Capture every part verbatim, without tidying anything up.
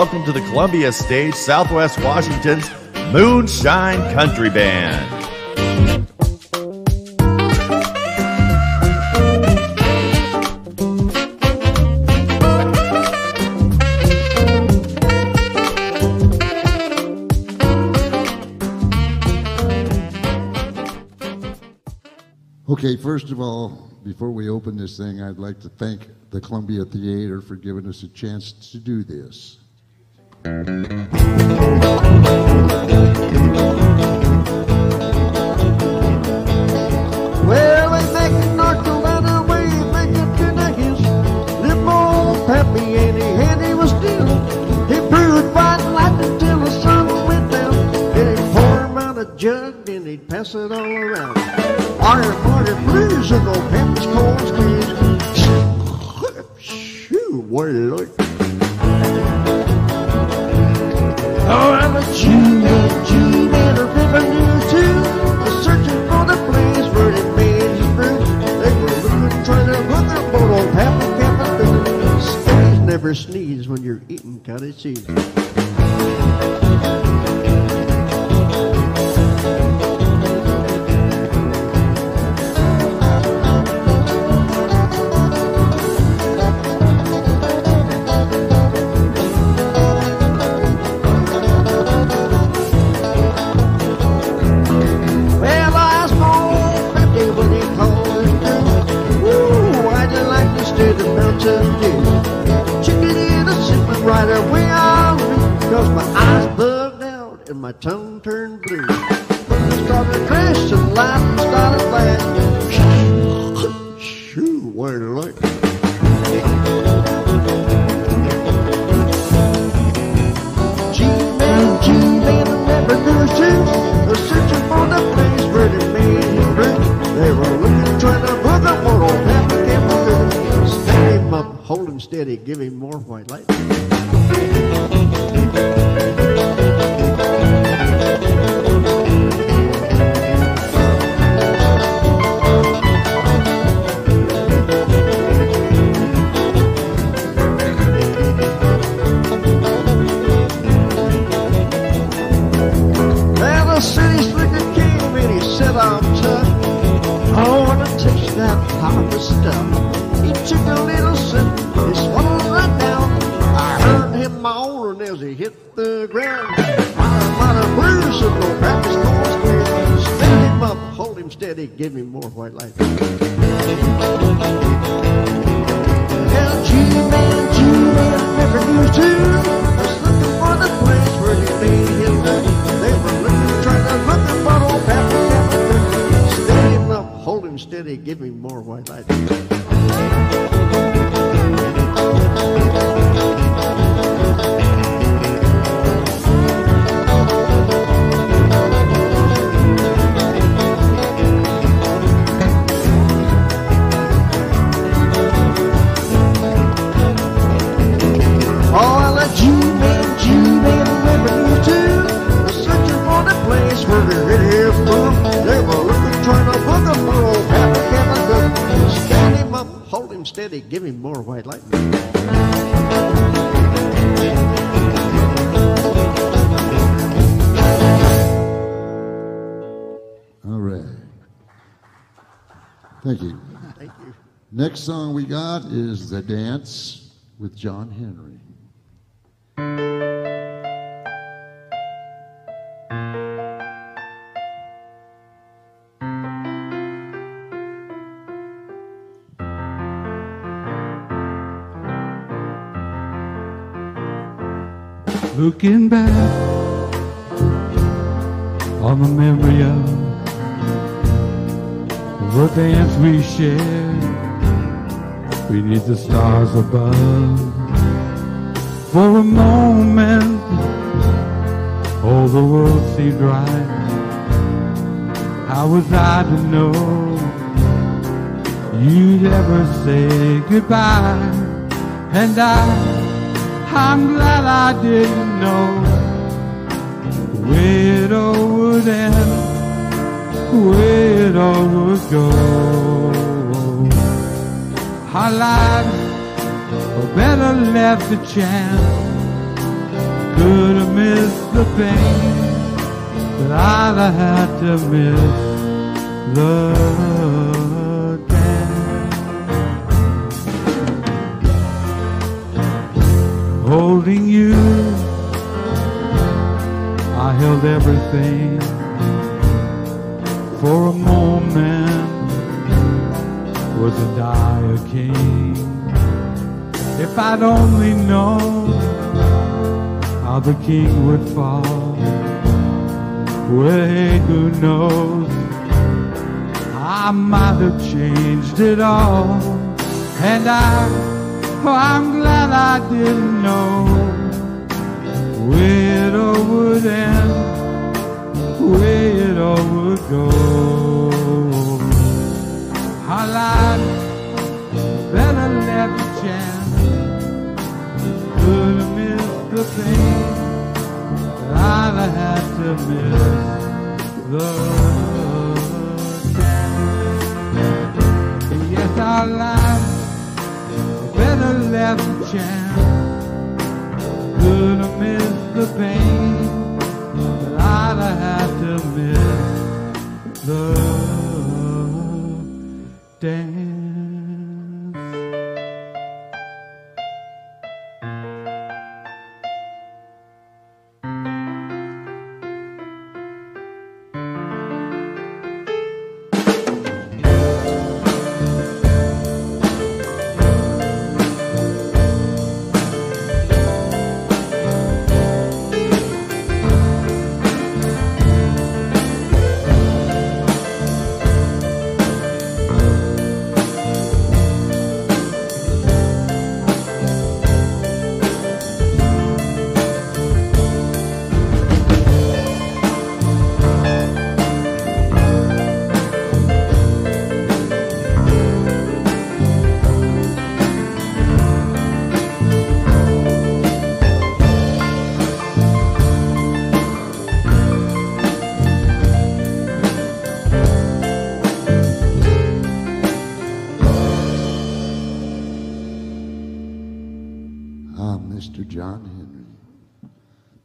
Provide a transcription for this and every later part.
welcome to the Columbia Stage, Southwest Washington's Moonshine Country Band. Okay, first of all, before we open this thing, I'd like to thank the Columbia Theater for giving us a chance to do this. Well, they make it North Carolina way, make it to the hills. Them old Pappy, and he had he was still. He brewed white lightning till the sun went down. Then he'd pour him out a jug, then he'd pass it all around. Water, water, blues, and old Pappy's cold squeeze. Shoo, boy, Lord. Oh, I'm a Jew, a Jew, and a revenue too. I'm searching for the place where the man's fruit. They were looking, trying to look up on old Pappy, Pappy. Scares never sneeze when you're eating cottage cheese. My tongue turned blue. Started dressed and life started fast. Shoo, what a light. G-Man, G-Man, I never knew since. They're searching for the place where they made him rich. They were looking, trying to put the world on half a camera. Stand him up, hold him steady, give him more white light. Stuff. He took a little sip, he swallowed right down. I heard him moaning as he hit the ground. My mother blues and no practice calls clear. Stand him up, hold him steady, give him more white light. Now G-Man, G-Man, never knew too. I was looking for the place where he made him do. They were looking, trying to look the bottle back. Hold him steady, give me more white light. Oh, I let you man, you man, remember you too. I'm searching for the place where they're in here from. They were looking, trying to look up for old Pappy, Pappy. Stand him up, hold him steady, give him more white light. All right. Thank you. Thank you. Next song we got is The Dance with John Henry. Looking back on the memory of the dance we shared beneath the stars above. For a moment, all the world seemed right. How was I to know you'd ever say goodbye? And I I'm glad I didn't know the way it all would end, the way it all would go. Our lives are better left a chance could have missed the pain, but I'd have had to miss love. Holding you, I held everything for a moment, was a dire king. If I'd only known how the king would fall, well, hey, who knows, I might have changed it all. And I oh, I'm glad I didn't know where it all would end, where it all would go. I lied, better let the chance, could have missed the pain, but I'd have had to miss the chance. Yes, I lied, better left chance, could have missed the pain, but I'd have had to miss the dance.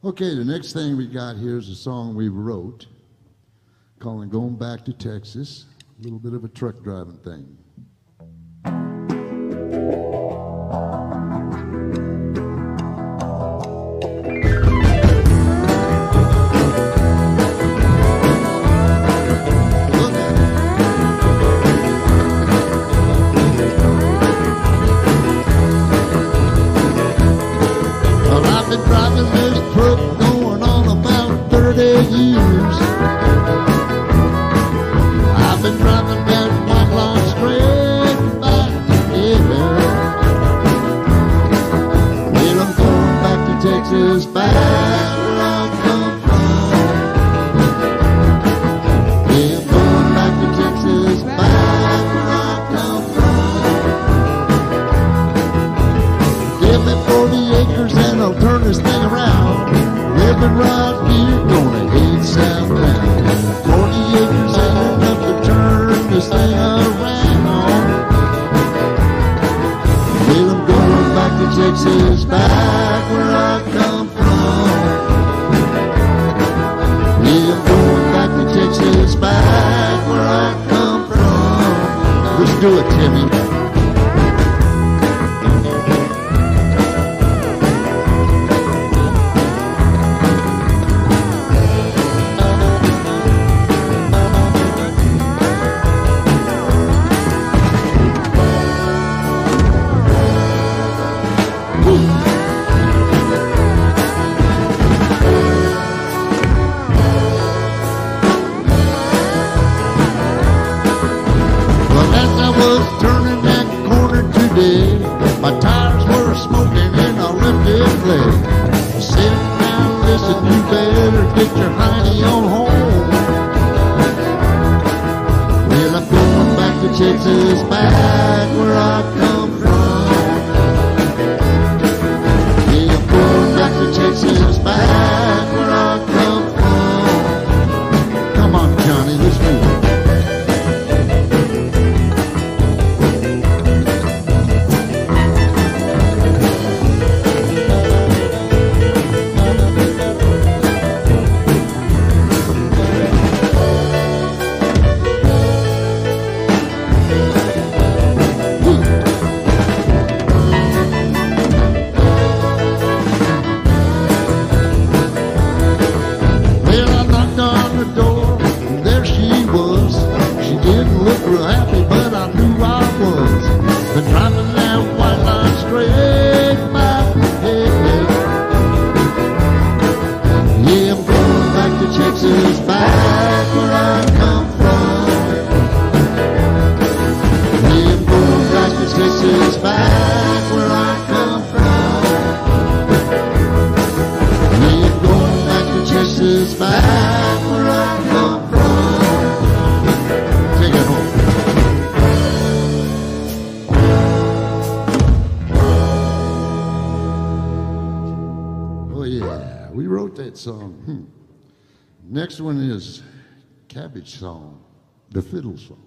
Okay, the next thing we got here is a song we wrote called Going Back to Texas, a little bit of a truck driving thing. back where I come from. Take it home. Oh yeah, we wrote that song. Hmm. Next one is Cabbage Song, the fiddle song.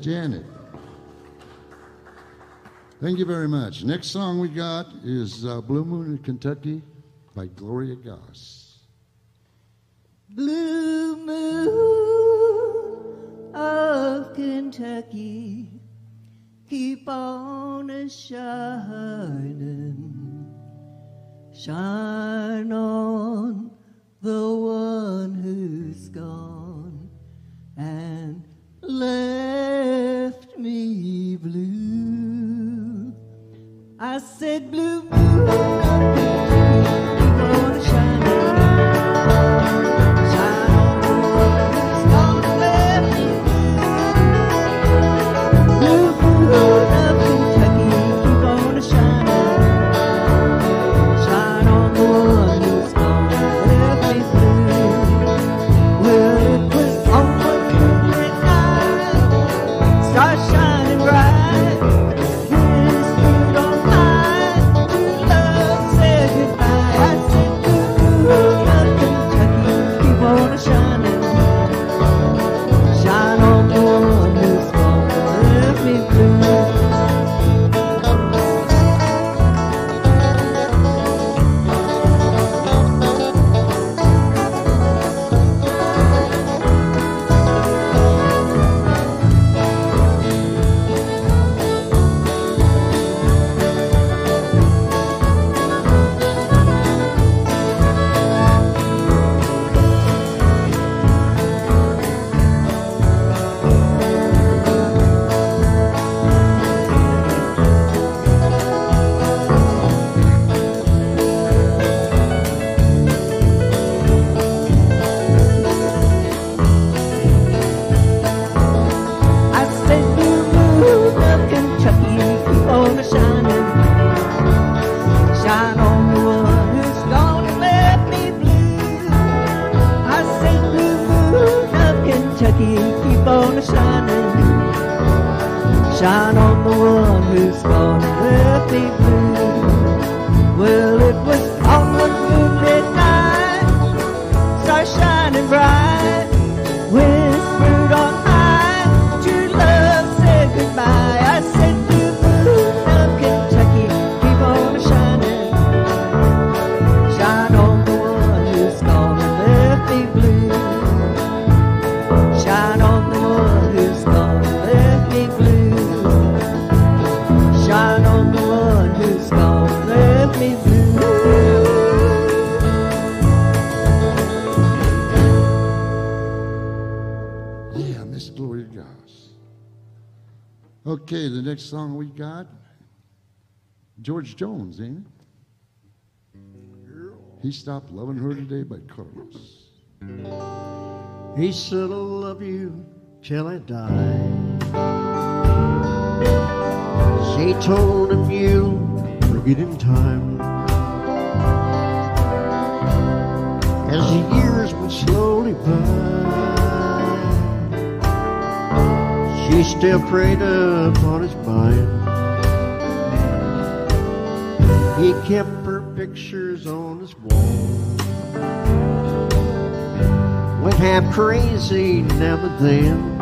Janet. Thank you very much. Next song we got is uh, Blue Moon of Kentucky by Gloria Goss. Blue moon of Kentucky, keep on a shining. Shine on the one who's gone and left me blue. I said, blue moon, gonna shine on, shine on the one who's gonna let me blue. Blue moon of Kentucky, keep on a shine on, shine on the one who's gonna let me blue. Well, it was all start shining bright. Yes, you don't mind. Your love said goodbye. I said, blue moon of Kentucky, keep on shining. Shine on the one who's gonna let me shine on the one who's gonna let me blue. Well, Okay, the next song we got, George Jones, ain't it? He stopped loving her today by Carlos. He said, "I'll love you till I die." She told him, "You'll forget in time." As the years went slowly by, she still preyed upon his mind. He kept her pictures on his wall, went half crazy now and then,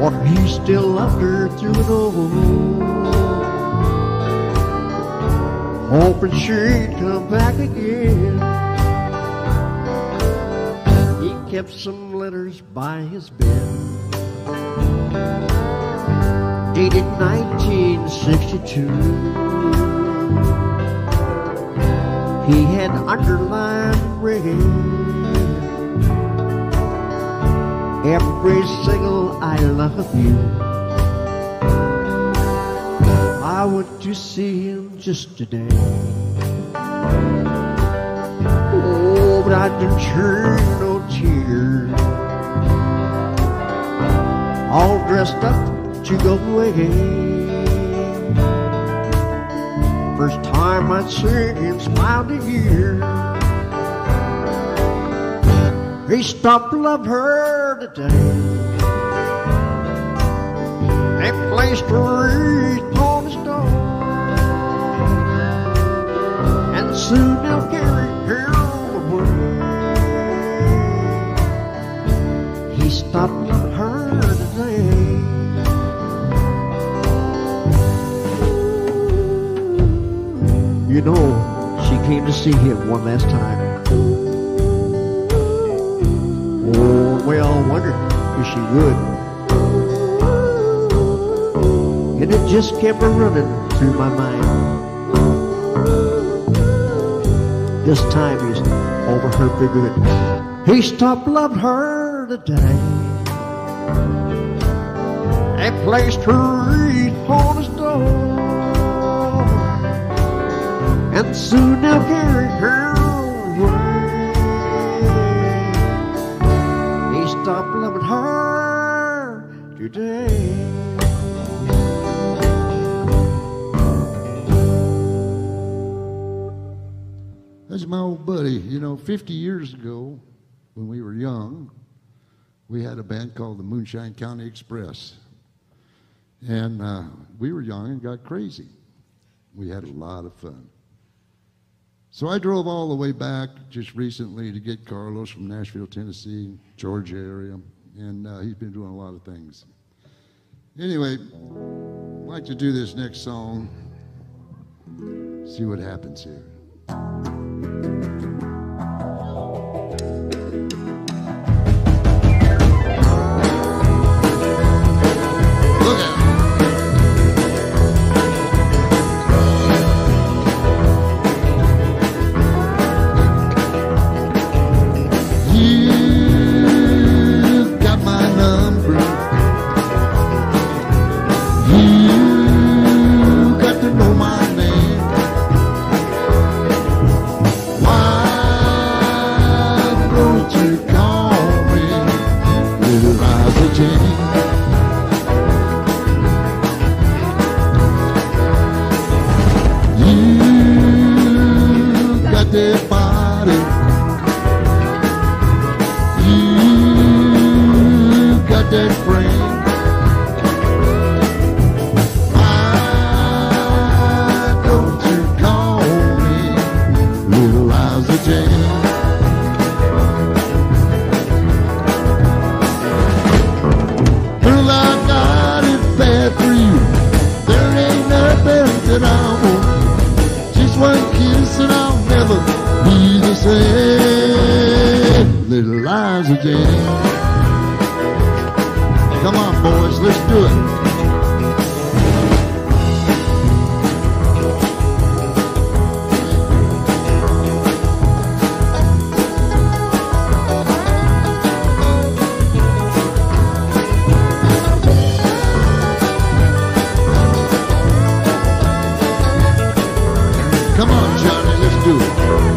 but he still loved her through it all, hoping she'd come back again. He kept some letters by his bed, dated nineteen sixty-two. He had underlined red every single "I love you." I went to see him just today, oh, but I didn't shed no tear. All dressed up to go away, first time I'd seen him smile to hear. He stopped loving her today, and placed a wreath on his door, and soon they'll carry her away. He stopped loving her today. You know, she came to see him one last time. Oh, we all wondered if she would, and it just kept running through my mind. This time he's over her for good. He stopped loving her today, and placed her wreath on his door, and soon I'll carry her away. He stopped loving her today. That's my old buddy. You know, fifty years ago, when we were young, we had a band called the Moonshine County Express. And uh, we were young and got crazy. We had a lot of fun. So I drove all the way back just recently to get Carlos from Nashville, Tennessee, Georgia area, and uh, he's been doing a lot of things. Anyway, I'd like to do this next song, see what happens here. Come on, Johnny, let's do it.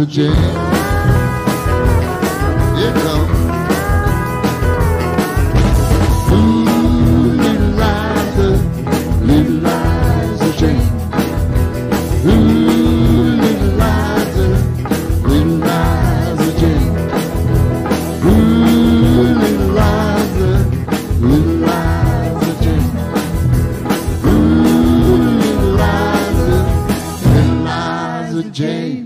A jam. Here comes. Ooh, little Liza, little Liza Jane. Ooh, little Liza, little Liza Jane. Ooh, little Liza, little Liza Jane. Ooh, little Liza, little Liza Jane.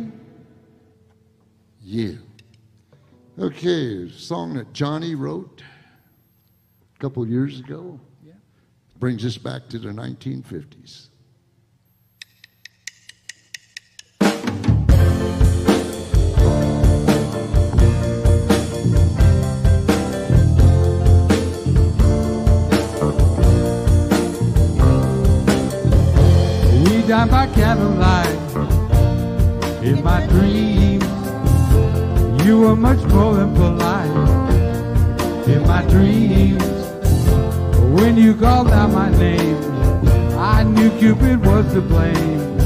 Yeah. Okay, a song that Johnny wrote a couple years ago. Yeah. Brings us back to the nineteen fifties. We died by candlelight in my dream. You were much more than polite in my dreams. When you called out my name, I knew Cupid was to blame.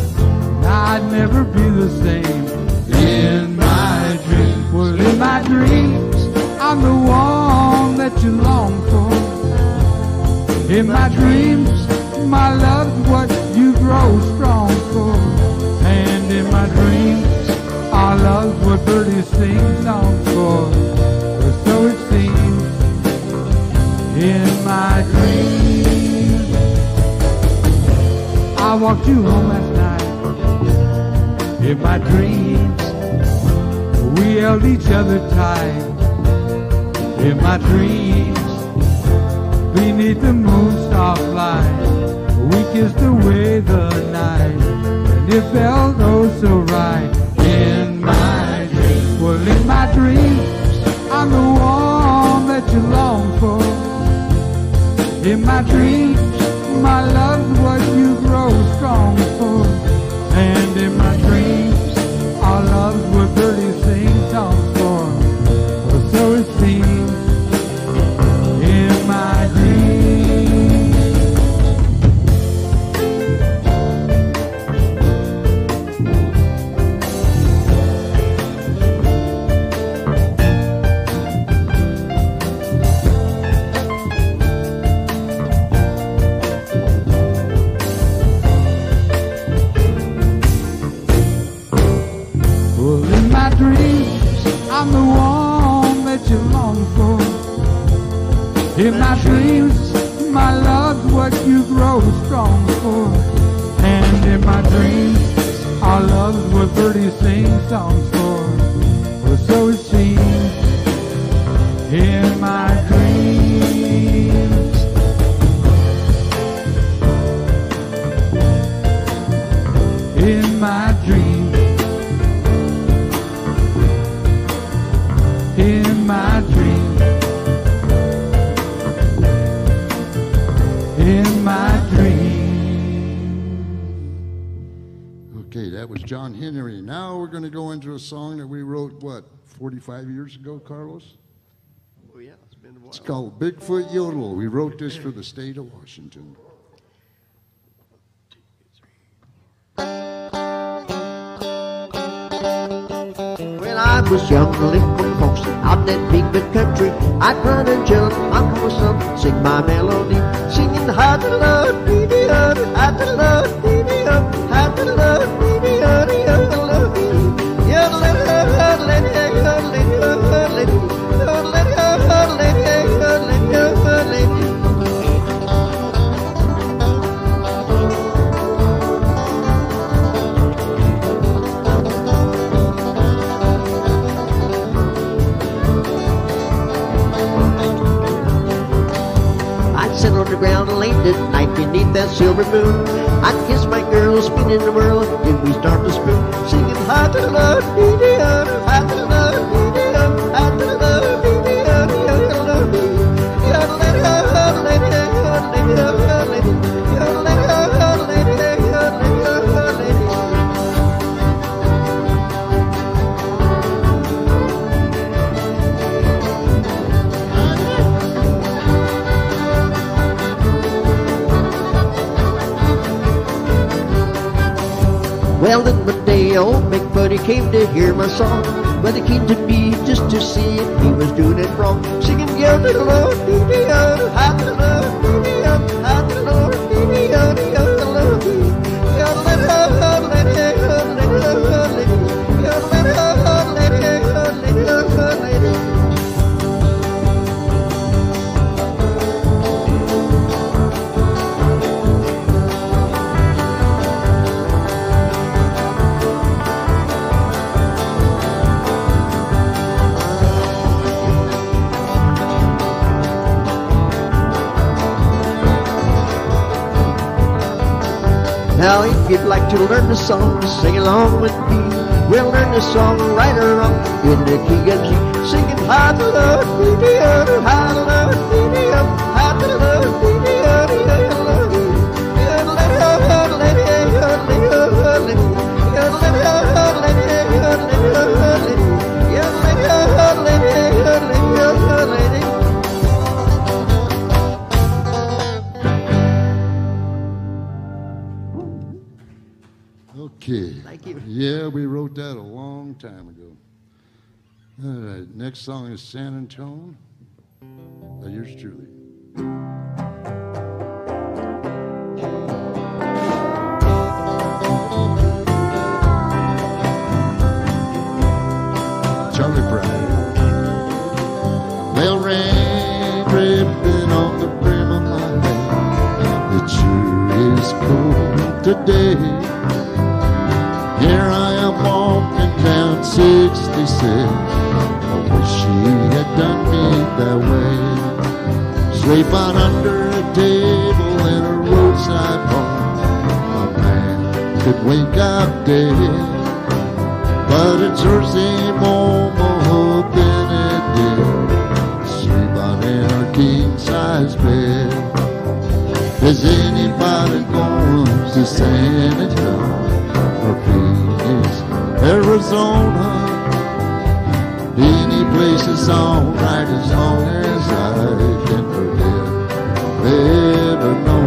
I'd never be the same in my dreams. Well, in my dreams, I'm the one that you long for. In my dreams, my love's what you grow strong for. And in my dreams, our love's what birdies sing songs for, or so it seems. In my dreams, I walked you home last night. In my dreams, we held each other tight. In my dreams, beneath the moon's soft light, we kissed away the night, and it felt oh so right. In my dreams, well in my dreams, I'm the one that you long for. In my dreams, my love's what you grow strong for. And in my dreams, our love's what dirty sing songs for, well, so it seems. In my dreams. In my dreams, my love's what you grow strong for. And in my dreams, our love's what birdies sing songs for. Well, so it seems in my dreams. In my dreams. In my dreams. In my dream. Okay, that was John Henry. Now we're going to go into a song that we wrote, what, forty-five years ago, Carlos? Oh, yeah, it's been a while. It's called Bigfoot Yodel. We wrote this for the state of Washington. When I was young, I lived with folks out that Bigfoot country. I'd run and jump, I'd go some, sing my melody. Singing how to love, baby, honey, how to love, baby, honey, how to love, baby, honey, how to love, baby, honey, how to love, baby, ground late at night beneath that silver moon. I'd kiss my girl, spin in the whirl, and we start to spoon, singing hot to love, baby, hot to love, baby, hot to love, baby, hot to love, baby, hot to love, baby. Well, then one day old Bigfoot, he came to hear my song, but he came to me just to see if he was doing it wrong, singing yodel, yodel, hot to love, yodel, hot to love, yodel, yodel, yodel, yodel, yodel, yodel, yodel, yodel. Now if you'd like to learn the song, sing along with me. We'll learn the song right or wrong in the key of G. Singing high to love, baby, honey, high to love, baby, high to love, baby, honey, high to love, yeah, we wrote that a long time ago. All right, next song is San Antonio. By yours truly. Charlie Brown. Well, rain dripping on the brim of my hat. It sure is cold today. Here I am walking down sixty-six. I wish she had done me that way. Sleeping under a table in a roadside bar. A man could wake up dead. But it's her same old Benedict sleeping in her king-sized bed. Is anybody going to San Antonio? Arizona, any place is alright as long as I can forget I've ever known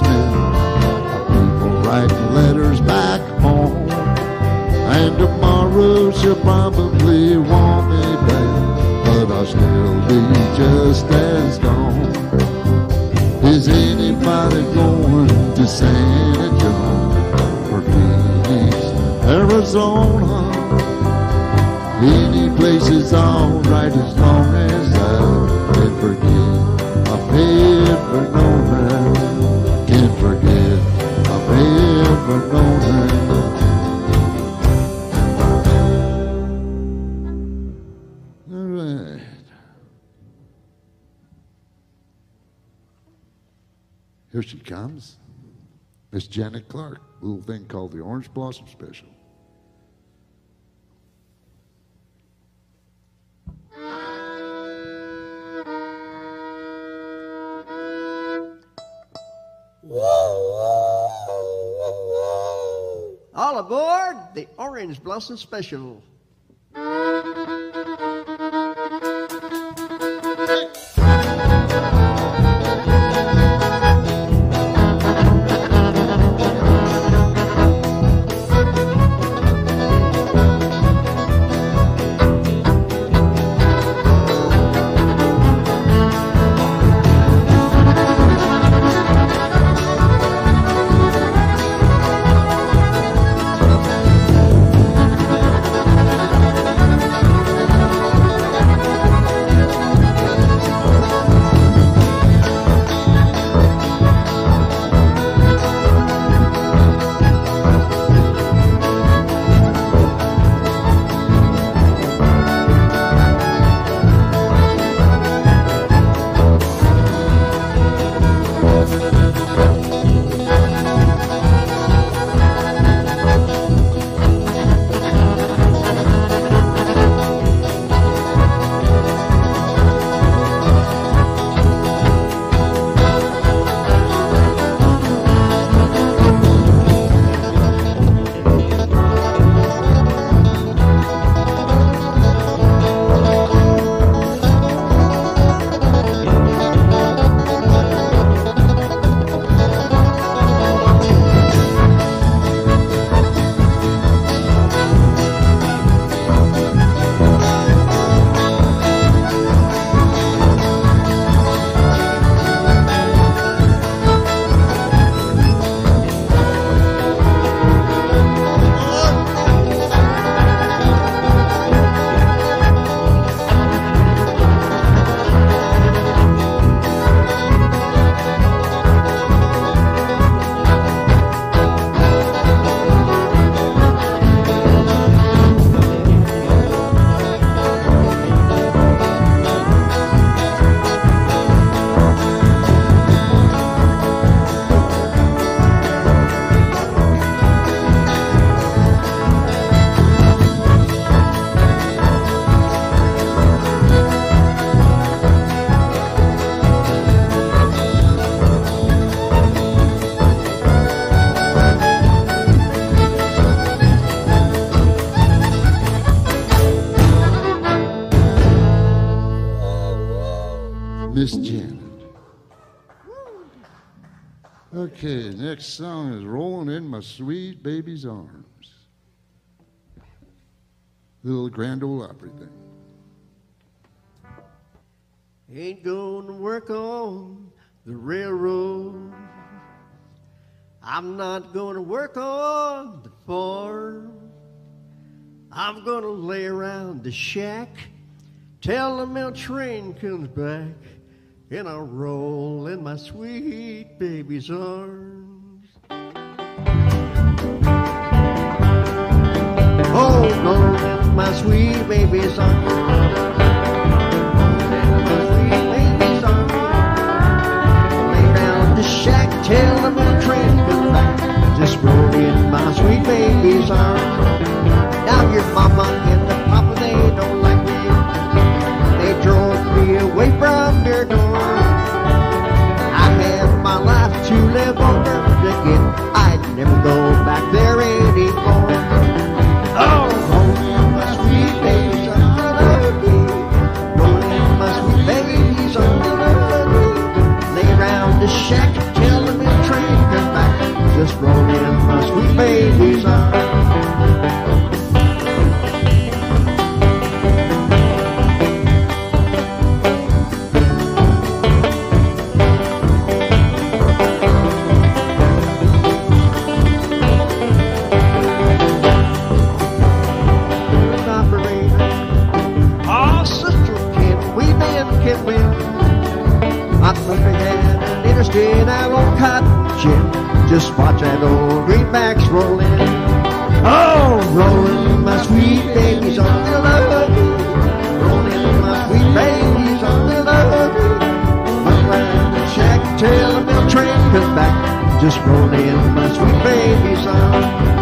Boston, people writing letters back home, and tomorrow she'll probably want me back, but I'll still be just as gone. Is anybody going to San Antonio or Phoenix, Arizona? Any place is alright as long as I can forget I've ever known her. Can't forget I've ever known her. Alright. Here she comes. Miss Janet Clark. A little thing called the Orange Blossom Special. All aboard the Orange Blossom Special. Okay, next song is Rolling in My Sweet Baby's Arms. Little Grand Ole Opry thing. Ain't going to work on the railroad. I'm not going to work on the farm. I'm going to lay around the shack till the mail train comes back. And I roll in my sweet baby's arms. Oh, roll in my sweet baby's arms. Roll in my sweet baby's arms. Lay round the shack till the moon train comes back. Just roll in my sweet baby's arms. Now your mama and the papa, they don't like me. They drove me away from their door. To live on earth again, I'd never go back there anymore. Oh, oh, my sweet baby, just brought in my sweet baby's eye. Just watch that old greenbacks roll in. Oh, rollin' my sweet babies on the love. Rollin' my sweet babies on the love. Run round the shack till the milk train comes back. Just rollin' my sweet babies on.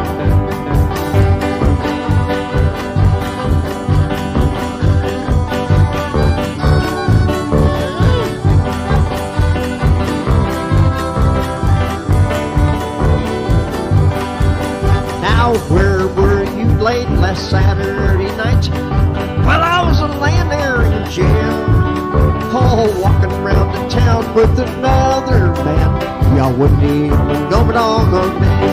Where were you late last Saturday night? Well, I was laying there in jail. Oh, walking around the town with another man. Y'all wouldn't even go but all go man.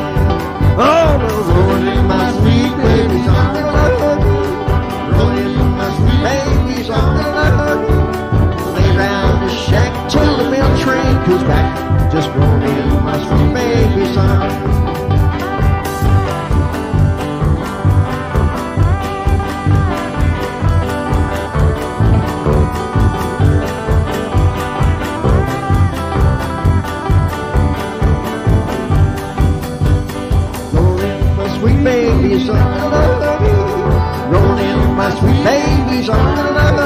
Oh, rolling my sweet babies on the road. Rolling my sweet babies on the road. Lay round the shack till the mail train comes back. Just rolling my sweet babies on. Babies on the road, rolling my sweet babies on the road.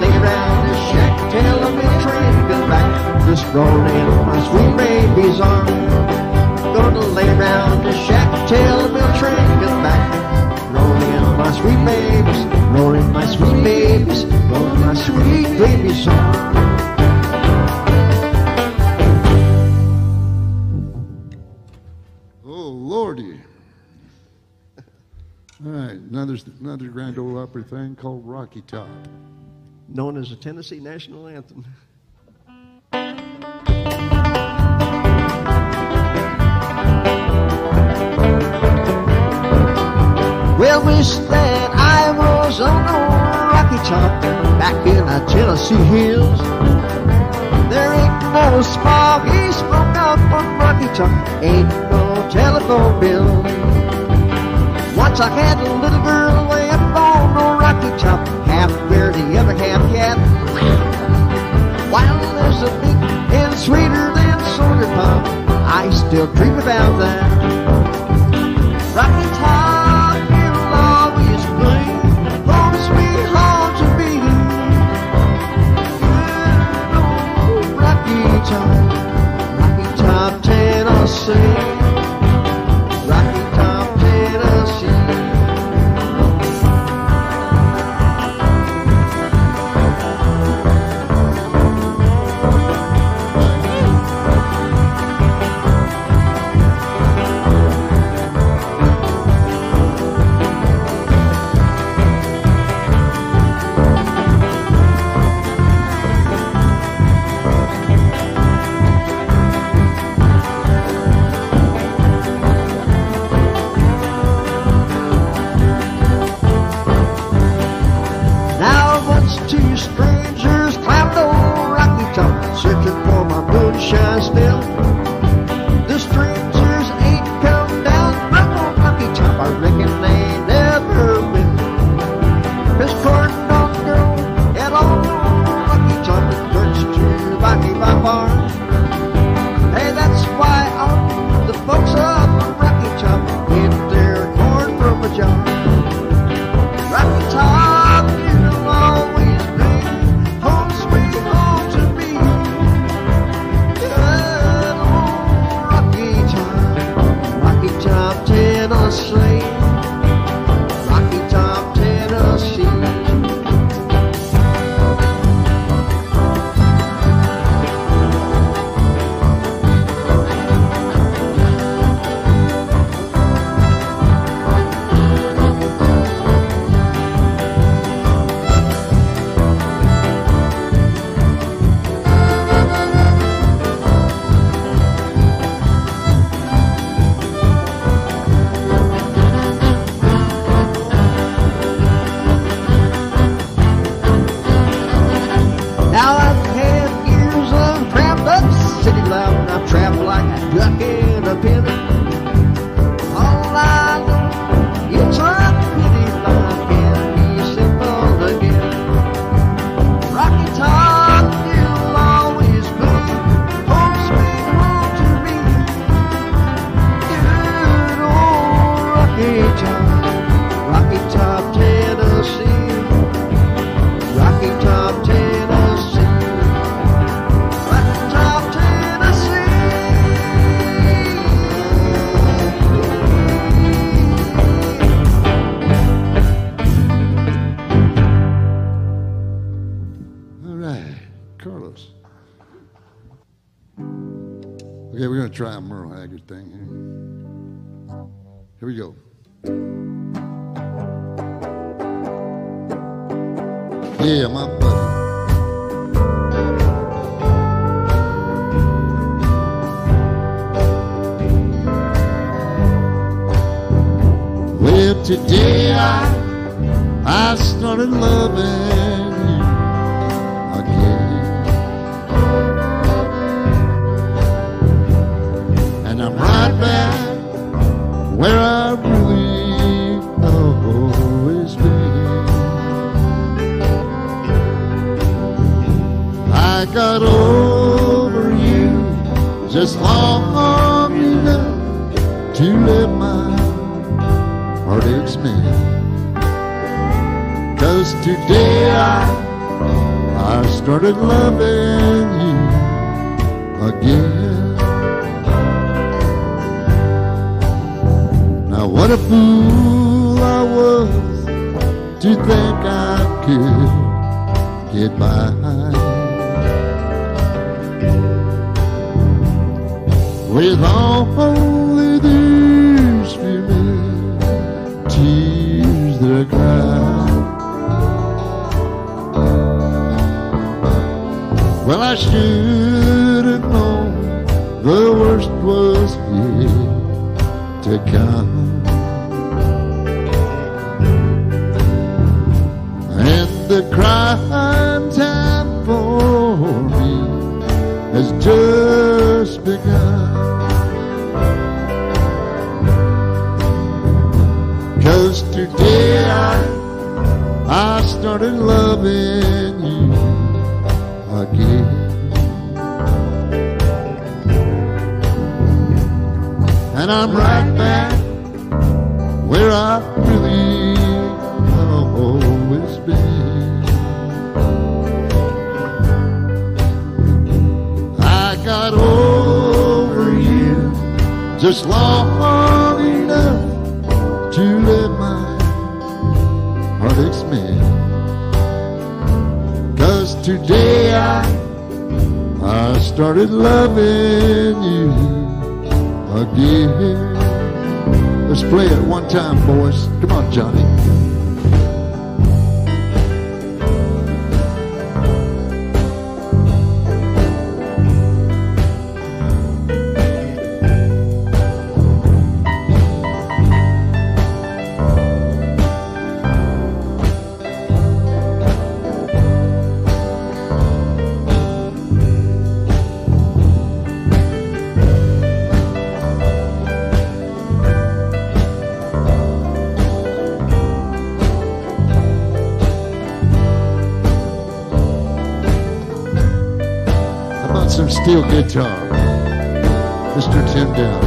Lay around the shack, tell them the train goes back. Just rolling my sweet babies on. Gonna lay around the shack, tell them the train goes back. Rolling my sweet babies, rolling my sweet babies, rolling my sweet babies on. Another grand old opera thing called Rocky Top, known as the Tennessee National Anthem. Well, wish that I was on the Rocky Top, back in the Tennessee hills. There ain't no smog, he smoked up on Rocky Top, ain't no telephone bill. Once I had a little girl way up on the Rocky Top, half bear, the other half cat. While there's a big and sweeter than soda pop, I still dream about that. Rocky Top, it'll always bling, home sweet home to be. Good old Rocky Top, Rocky Top, Tennessee. stuck in a penny. All I know, it's unpretty life can be simple again. Rocky Top will always bloom, home sweet home to me. Good old Rocky Top, Rocky Top, Tennessee, Rocky Top, Tennessee. Okay, we're going to try a Merle Haggard thing here. Here we go. Yeah, my buddy. Well, today I, I started loving. Back where I believe I've always been. I got over you just long enough to let my heartaches mend. 'Cause today I, I started loving you again. What a fool I was to think I could get by. With only these few tears that I cried. Well, I should have known the worst was yet to come. The crime time for me has just begun. 'Cause today I, I started loving you again. And I'm right back where I really have always been. Got over you just long enough to let my heart expand. 'Cause today I, I started loving you again. Let's play it one time, boys. Come on, Johnny. Steel guitar, Mister Tim Dillard.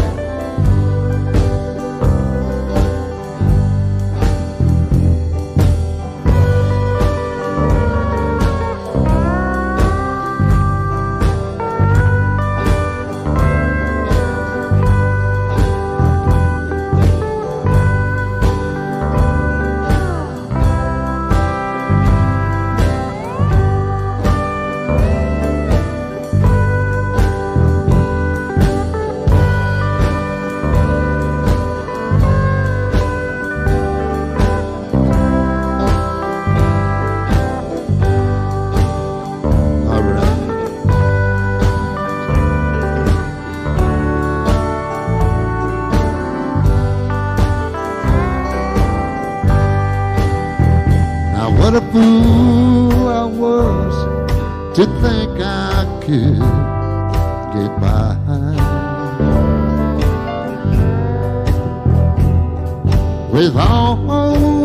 To think I could get by. with all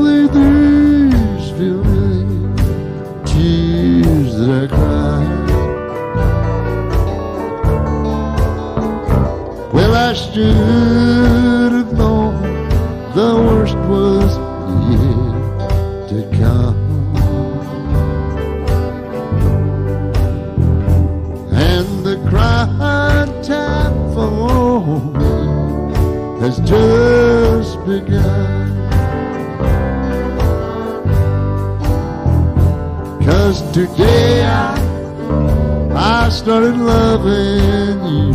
the tears filling tears that I cried. Well, I should have known the worst was yet to come, and the crying time for me has just begun. Cause today I, I started loving you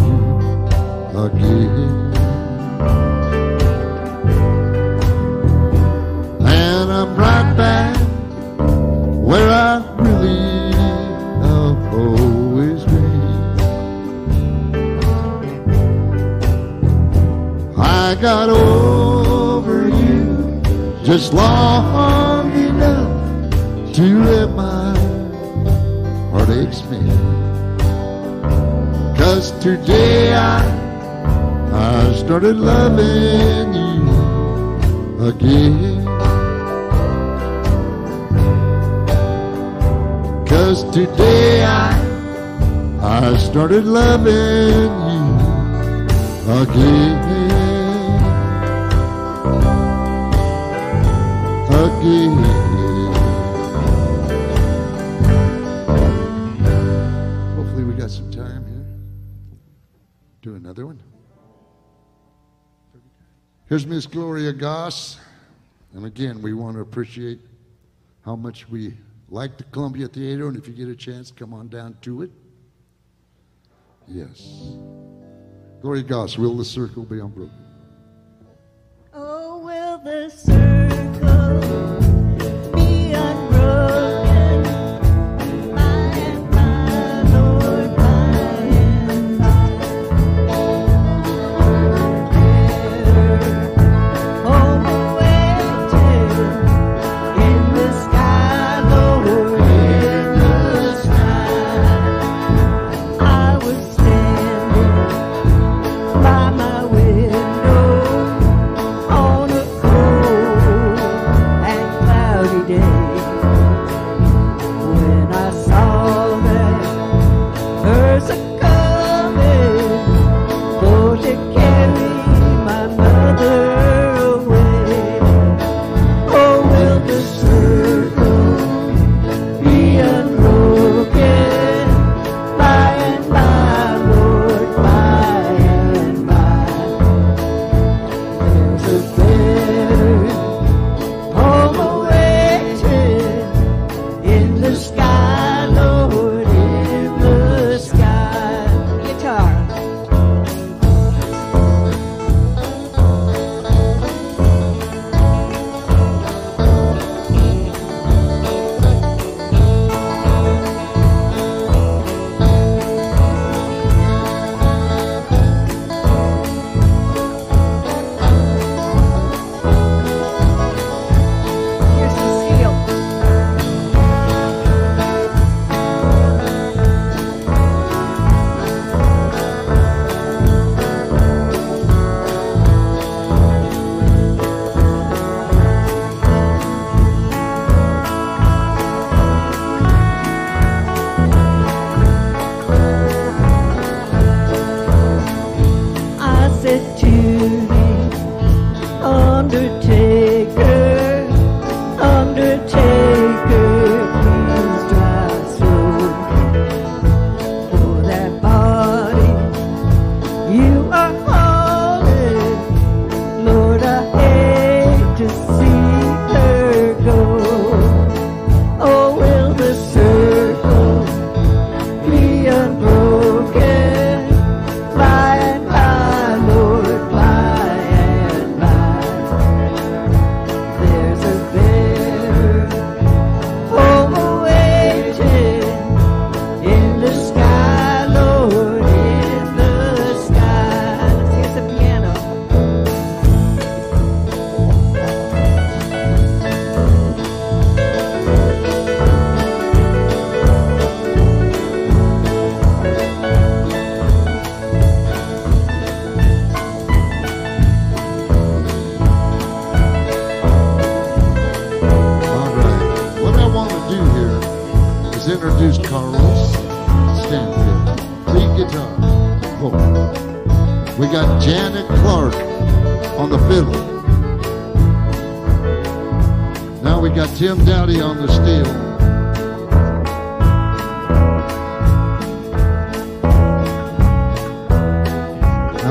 again, and I'm right back where I really have always been. I got over you just long enough to let my heartaches mend. Cause today I, I started loving you again. Cause today I, I started loving you again, again. Another one. Here's Miss Gloria Goss. And again, we want to appreciate how much we like the Columbia Theater, and if you get a chance, come on down to it. Yes. Gloria Goss, will the circle be unbroken? Oh, will the circle be unbroken? Bye. is Carlos Stanfield, lead guitar, vocal. We got Janet Clark on the fiddle. Now we got Tim Dowdy on the steel.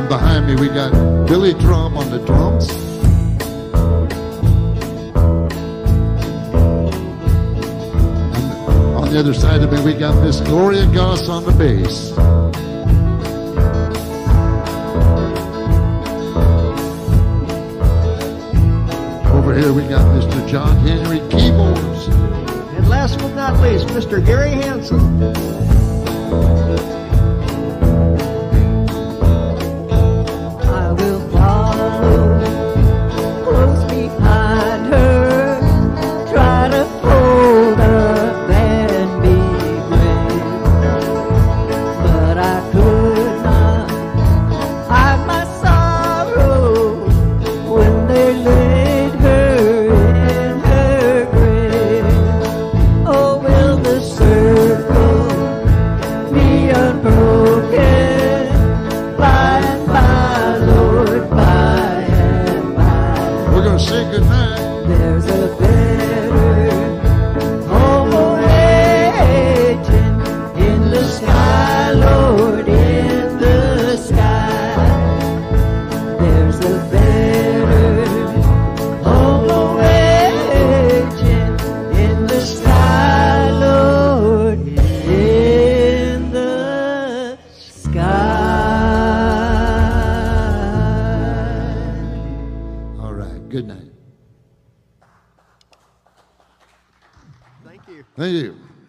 Behind me, we got Billy Drum on the drums. And on the other side of me, we got Miss Gloria Goss on the bass. Over here, we got Mister John Henry, keyboards. And last but not least, Mister Gary Hansen. Good night. Thank you. Thank you.